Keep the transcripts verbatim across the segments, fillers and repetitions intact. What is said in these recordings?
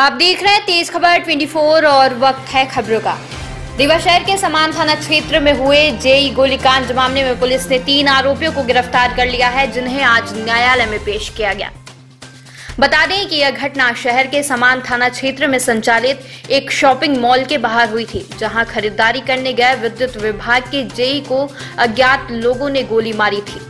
आप देख रहे हैं तेज खबर चौबीस और वक्त है खबरों का। रीवा शहर के समान थाना क्षेत्र में हुए जेई गोलीकांड मामले में पुलिस ने तीन आरोपियों को गिरफ्तार कर लिया है, जिन्हें आज न्यायालय में पेश किया गया। बता दें कि यह घटना शहर के समान थाना क्षेत्र में संचालित एक शॉपिंग मॉल के बाहर हुई थी, जहां खरीदारी करने गए विद्युत विभाग के जेई को अज्ञात लोगों ने गोली मारी थी।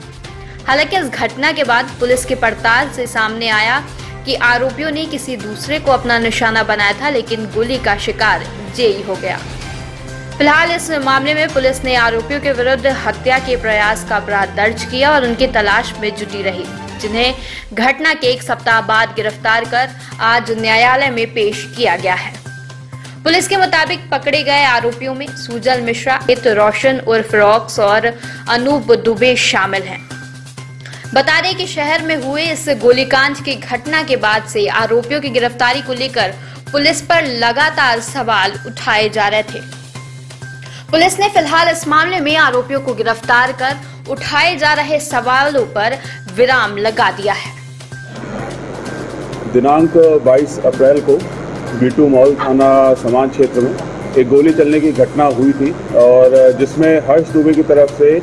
हालांकि इस घटना के बाद पुलिस की पड़ताल से सामने आया कि आरोपियों ने किसी दूसरे को अपना निशाना बनाया था, लेकिन गोली का शिकार जेई हो गया। फिलहाल इस मामले में पुलिस ने आरोपियों के विरुद्ध हत्या के प्रयास का अपराध दर्ज किया और उनकी तलाश में जुटी रही, जिन्हें घटना के एक सप्ताह बाद गिरफ्तार कर आज न्यायालय में पेश किया गया है। पुलिस के मुताबिक पकड़े गए आरोपियों में सूजल मिश्रा, रोशन उर्फ रॉक्स और अनूप दुबे शामिल हैं। बता दें कि शहर में हुए इस गोलीकांड की घटना के बाद से आरोपियों की गिरफ्तारी को लेकर पुलिस पर लगातार सवाल उठाए जा रहे थे। पुलिस ने फिलहाल इस मामले में आरोपियों को गिरफ्तार कर उठाए जा रहे सवालों पर विराम लगा दिया है। दिनांक बाईस अप्रैल को बीटू मॉल थाना समान क्षेत्र में एक गोली चलने की घटना हुई थी और जिसमें हर्ष दुबे की तरफ से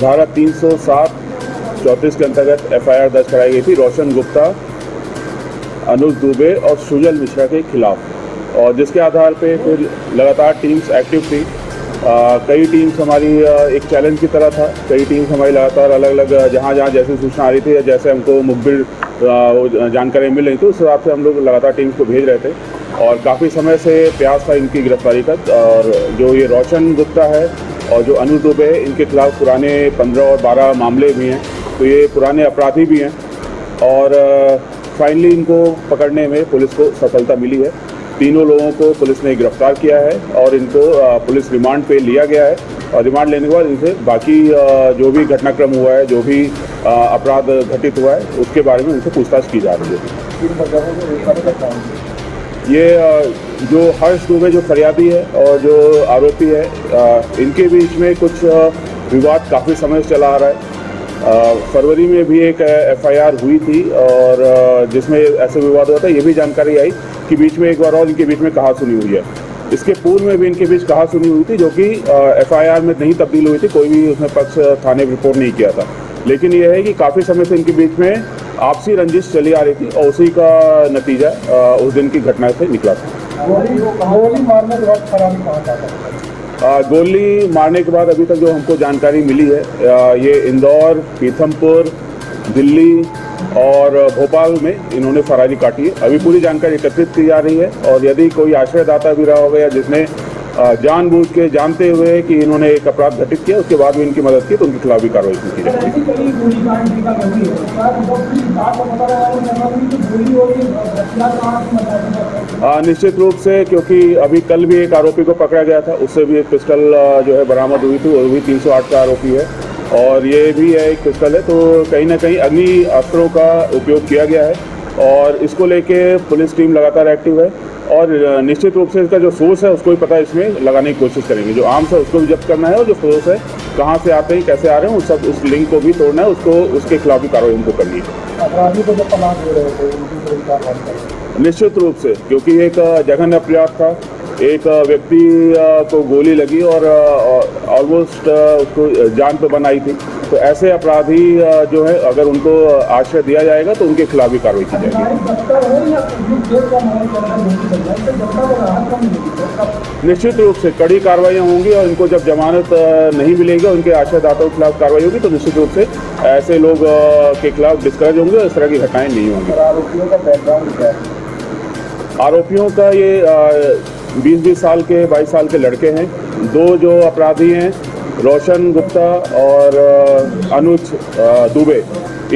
धारा तीन सौ सात चौंतीस के अंतर्गत एफ आई आर दर्ज कराई गई थी रोशन गुप्ता, अनुज दुबे और सूजल मिश्रा के खिलाफ, और जिसके आधार पे फिर लगातार टीम्स एक्टिव थी। आ, कई टीम्स हमारी एक चैलेंज की तरह था। कई टीम्स हमारी लगातार अलग अलग जहाँ जहाँ जैसी सूचना आ रही थी या जैसे हमको मुखबिर जानकारी मिल रही थी, उस हिसाब से हम लोग लगातार टीम्स को भेज रहे थे और काफ़ी समय से प्रयास था इनकी गिरफ्तारी का। और जो ये रोशन गुप्ता है और जो अनुज दुबे, इनके खिलाफ पुराने पंद्रह और बारह मामले भी हैं, तो ये पुराने अपराधी भी हैं और फाइनली इनको पकड़ने में पुलिस को सफलता मिली है। तीनों लोगों को पुलिस ने गिरफ्तार किया है और इनको पुलिस रिमांड पे लिया गया है और रिमांड लेने के बाद इनसे बाकी जो भी घटनाक्रम हुआ है, जो भी अपराध घटित हुआ है, उसके बारे में उनसे पूछताछ की जा रही है। ये जो हर्ष दुबे जो फरियादी है और जो आरोपी है, इनके बीच में कुछ विवाद काफ़ी समय से चला आ रहा है। फरवरी में भी एक एफ आई आर हुई थी और जिसमें ऐसे विवाद हुआ था। ये भी जानकारी आई कि बीच में एक बार और इनके बीच में कहा सुनी हुई है। इसके पूर्व में भी इनके बीच कहा सुनी हुई थी, जो कि एफ आई आर में नहीं तब्दील हुई थी। कोई भी उसने पक्ष थाने रिपोर्ट नहीं किया था, लेकिन यह है कि काफ़ी समय से इनके बीच में आपसी रंजिश चली आ रही थी और उसी का नतीजा उस दिन की घटना से निकला था। गोली मारने के बाद फरारी कहा जाता है। गोली मारने के बाद अभी तक जो हमको जानकारी मिली है, ये इंदौर, पीथमपुर, दिल्ली और भोपाल में इन्होंने फरारी काटी है। अभी पूरी जानकारी एकत्रित की जा रही है और यदि कोई आश्रयदाता भी रहा होगा या जिसने जानबूझ के जानते हुए कि इन्होंने एक अपराध घटित किया, उसके बाद भी इनकी मदद की, तो उनके खिलाफ भी कार्रवाई की जाएगी। निश्चित रूप से, क्योंकि अभी कल भी एक आरोपी को पकड़ा गया था, उससे भी एक पिस्टल जो है बरामद हुई थी, वो भी तीन सौ आठ का आरोपी है और ये भी है, एक पिस्टल है। तो कहीं ना कहीं अग्नि अस्त्रों का उपयोग किया गया है और इसको लेके पुलिस टीम लगातार एक्टिव है और निश्चित रूप से इसका जो सोर्स है उसको भी पता इसमें लगाने की कोशिश करेंगे। जो आर्म्स है उसको भी जब्त करना है और जो सोर्स है कहाँ से आते हैं, कैसे आ रहे हैं, उस सब उस लिंक को भी तोड़ना है। उसको उसके खिलाफ भी कार्रवाई हमको करनी है। अपराधी को जब तलाश हो रहे थे, उनकी गिरफ्तार करना, निश्चित रूप से, क्योंकि एक जघन्य अपराध था। एक व्यक्ति को गोली लगी और ऑलमोस्ट उसको जान पर बनाई थी। तो ऐसे अपराधी जो है, अगर उनको आश्रय दिया जाएगा तो उनके खिलाफ भी कार्रवाई की जाएगी। निश्चित रूप से कड़ी कार्रवाइयाँ होंगी और इनको जब जमानत नहीं मिलेगी, उनके आश्रयदाताओं के खिलाफ कार्रवाई होगी, तो निश्चित रूप से ऐसे लोग के खिलाफ डिस्करेज होंगे और इस तरह की घटनाएँ नहीं होंगी। आरोपियों का ये बीस बीस साल के, बाईस साल के लड़के हैं। दो जो अपराधी हैं, रोशन गुप्ता और अनुज दुबे,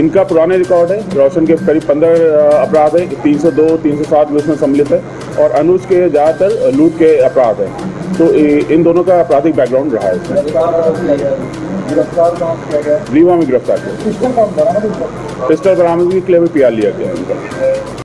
इनका पुराने रिकॉर्ड है। रोशन के करीब पंद्रह अपराध हैं, तीन सौ दो, तीन सौ सात में उसमें सम्मिलित है और अनुज के ज़्यादातर लूट के अपराध हैं। तो इन दोनों का आपराधिक बैकग्राउंड रहा है। इसमें रीवा में गिरफ्तार किया, पिस्टल बरामद भी क्लेम में पिया लिया गया।